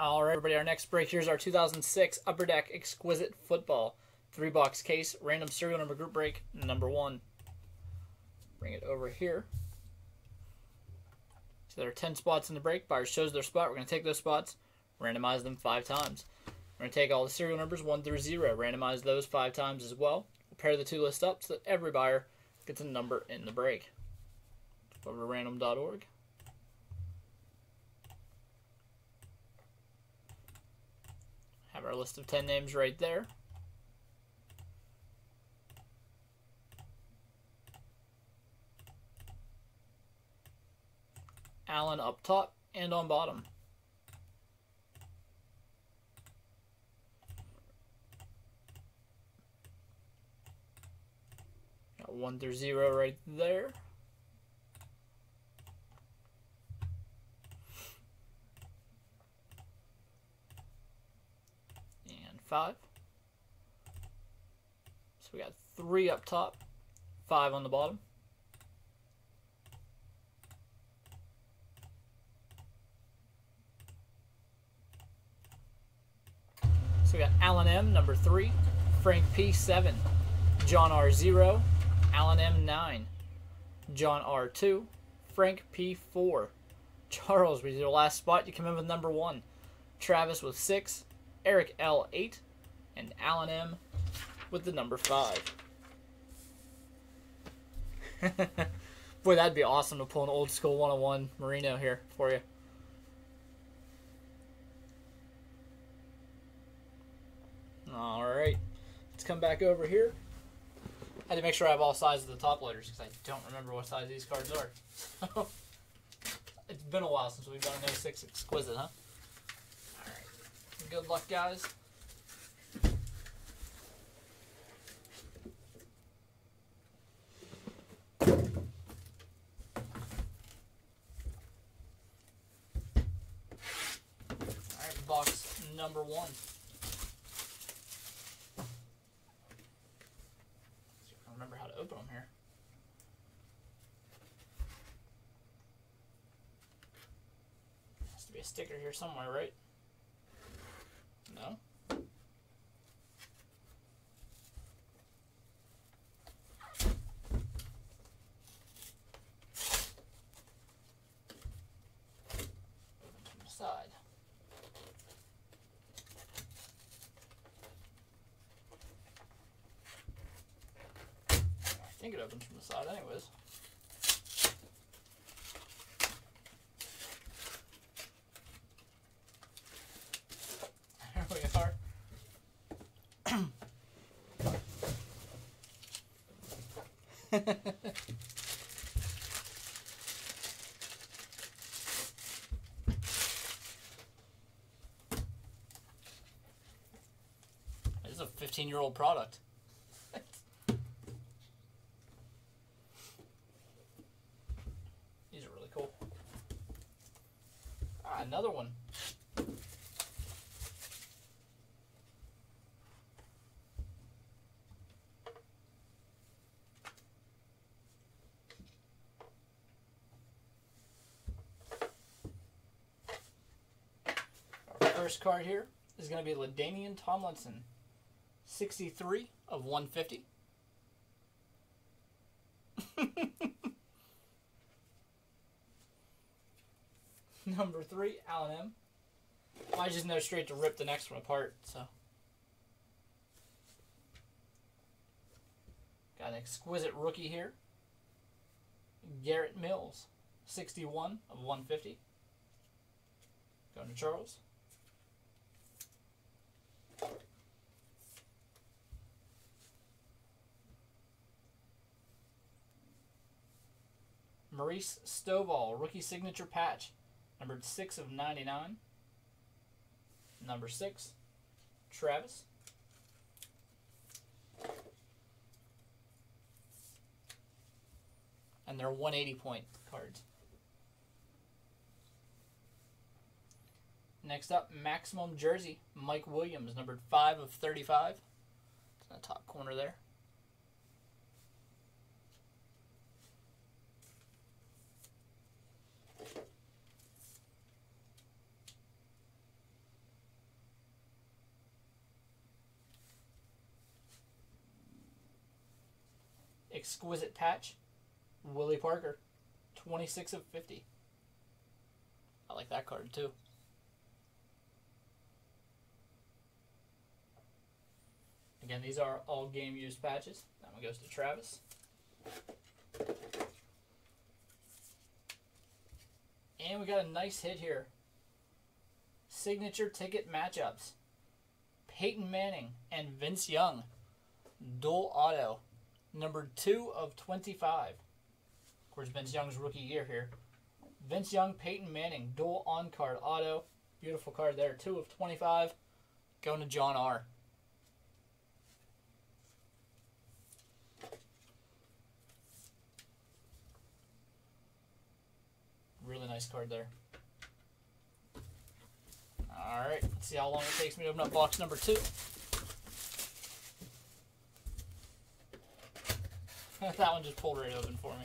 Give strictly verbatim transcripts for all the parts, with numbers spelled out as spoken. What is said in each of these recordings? All right, everybody, our next break here is our two thousand six Upper Deck Exquisite Football. Three-box case, random serial number group break, number one. Bring it over here. So there are ten spots in the break. Buyer shows their spot. We're going to take those spots, randomize them five times. We're going to take all the serial numbers, one through zero, randomize those five times as well. We'll pair the two lists up so that every buyer gets a number in the break. Over to random dot org. Have our list of ten names right there. Allen up top and on bottom. Got one through zero right there. And five. So we got three up top, five on the bottom. So we got Alan M, number three, Frank P, seven, John R, zero, Alan M, nine, John R, two, Frank P, four, Charles, which is your last spot, you come in with number one, Travis with six, Eric L, eight, and Alan M with the number five. Boy, that'd be awesome to pull an old school one oh one Marino here for you. All right, let's come back over here. I had to make sure I have all sizes of the top loaders because I don't remember what size these cards are. So, it's been a while since we've done an oh six Exquisite, huh? All right, good luck, guys. All right, box number one. Remember how to open them here. Has to be a sticker here somewhere, right? No? I think it opens from the side anyways. There we are. This is a fifteen-year-old product. Another one. Our first card here is going to be LaDainian Tomlinson, sixty-three of one fifty. Number three, Alan M. Well, I just know straight to rip the next one apart, so. Got an exquisite rookie here. Garrett Mills, sixty-one of one fifty. Going to Charles. Maurice Stovall, rookie signature patch. Numbered six of ninety-nine. Number six, Travis. And they're one eighty point cards. Next up, Maximum Jersey, Mike Williams, numbered five of thirty-five. It's in the top corner there. Exquisite Patch, Willie Parker, twenty-six of fifty. I like that card too. Again, these are all game used patches. That one goes to Travis. And we got a nice hit here. Signature ticket matchups. Peyton Manning and Vince Young. Dual auto. Number two of twenty-five. Of course, Vince Young's rookie year here. Vince Young, Peyton Manning. Dual on-card auto. Beautiful card there. two of twenty-five. Going to John R. Really nice card there. Alright, let's see how long it takes me to open up box number two. That one just pulled right open for me.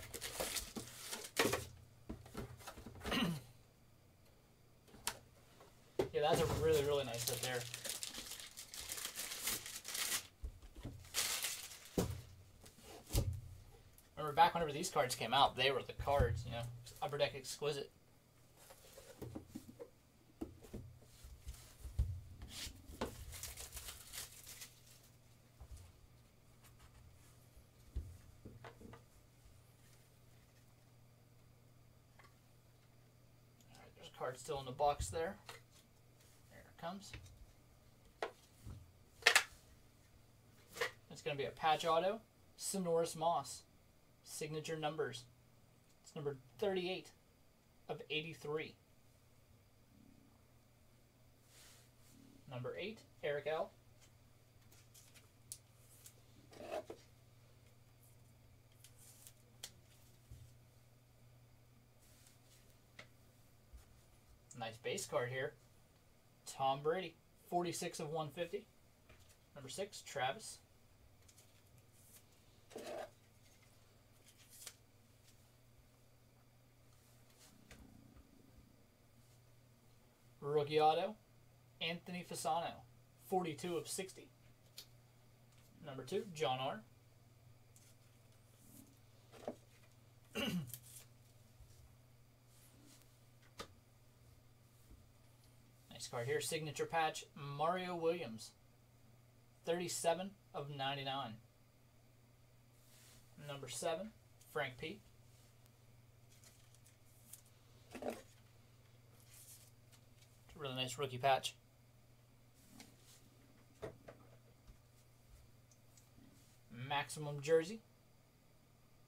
Yeah, that's a really, really nice hit there. Remember back whenever these cards came out, they were the cards, you know. Upper Deck Exquisite. Alright, there's a card still in the box there. There it comes. It's going to be a patch auto. Sonoris Moss. Signature numbers. Number thirty-eight of eighty-three. Number eight, Eric L. Nice base card here. Tom Brady, forty-six of one fifty. Number six, Travis. Rookie auto, Anthony Fasano, forty-two of sixty. Number two, John R. Nice card here, signature patch, Mario Williams, thirty-seven of ninety-nine. Number seven, Frank P. Really nice rookie patch. Maximum jersey.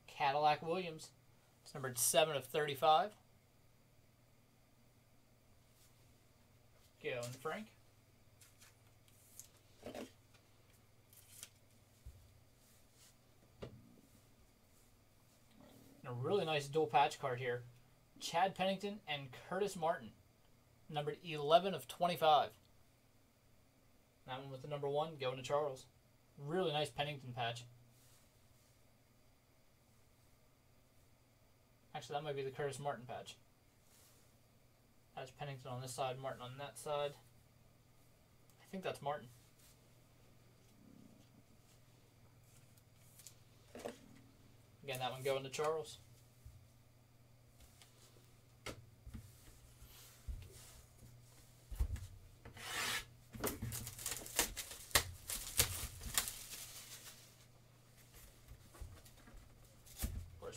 Cadillac Williams. It's numbered seven of thirty-five. Go and Frank. And a really nice dual patch card here. Chad Pennington and Curtis Martin. Numbered eleven of twenty-five. That one with the number one going to Charles. Really nice Pennington patch. Actually, that might be the Curtis Martin patch. That's Pennington on this side, Martin on that side. I think that's Martin. Again, that one going to Charles.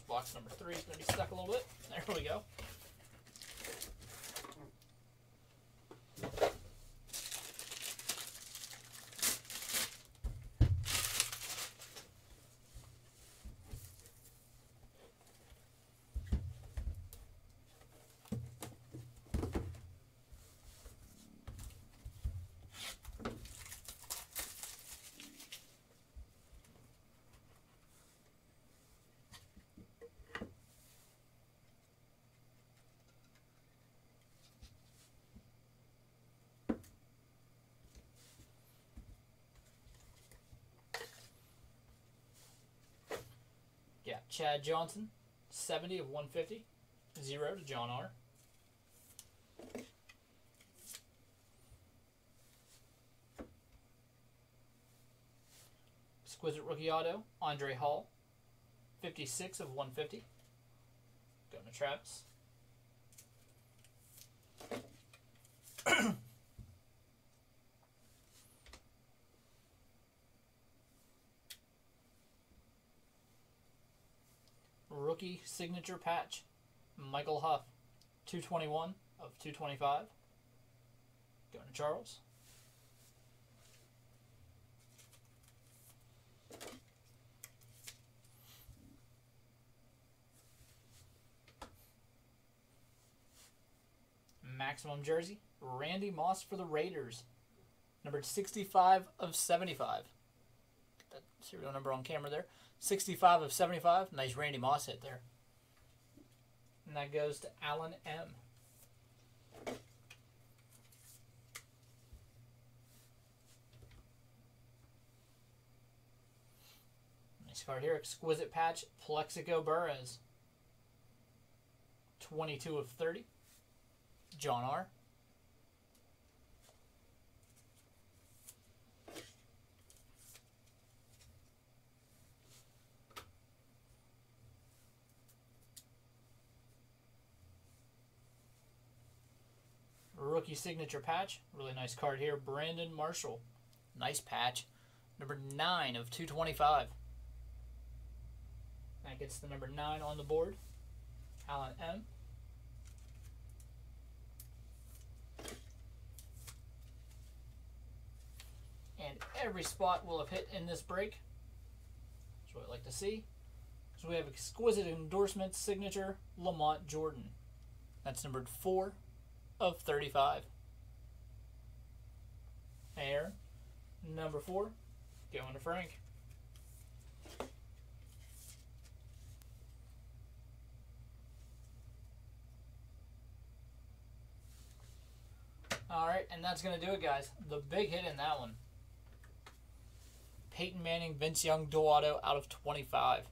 Box number three is going to be stuck a little bit. There we go. Yeah, Chad Johnson, seventy of one fifty, zero to John R. Exquisite rookie auto, Andre Hall, fifty-six of one fifty. Going to Travis. Rookie signature patch, Michael Huff, two twenty-one of two twenty-five. Going to Charles. Maximum jersey, Randy Moss for the Raiders, numbered sixty-five of seventy-five. Get that serial number on camera there. sixty-five of seventy-five. Nice Randy Moss hit there. And that goes to Alan M. Nice card here. Exquisite patch, Plexico Burress, twenty-two of thirty. John R. Rookie signature patch. Really nice card here. Brandon Marshall. Nice patch. Number nine of two twenty-five. That gets the number nine on the board. Alan M. And every spot will have hit in this break. That's what I like to see. So we have exquisite endorsement signature, Lamont Jordan. That's numbered four of thirty-five. Air, number four, going to Frank. All right, and that's going to do it, guys. The big hit in that one. Peyton Manning, Vince Young, dual auto out of twenty-five.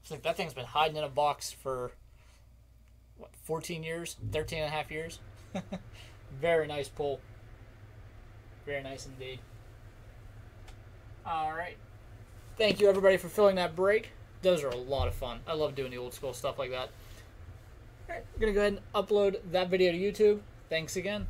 It's like that thing's been hiding in a box for, what, fourteen years? thirteen and a half years? Very nice pull. Very nice indeed. All right. Thank you, everybody, for filling that break. Those are a lot of fun. I love doing the old school stuff like that. All right, we're going to go ahead and upload that video to YouTube. Thanks again.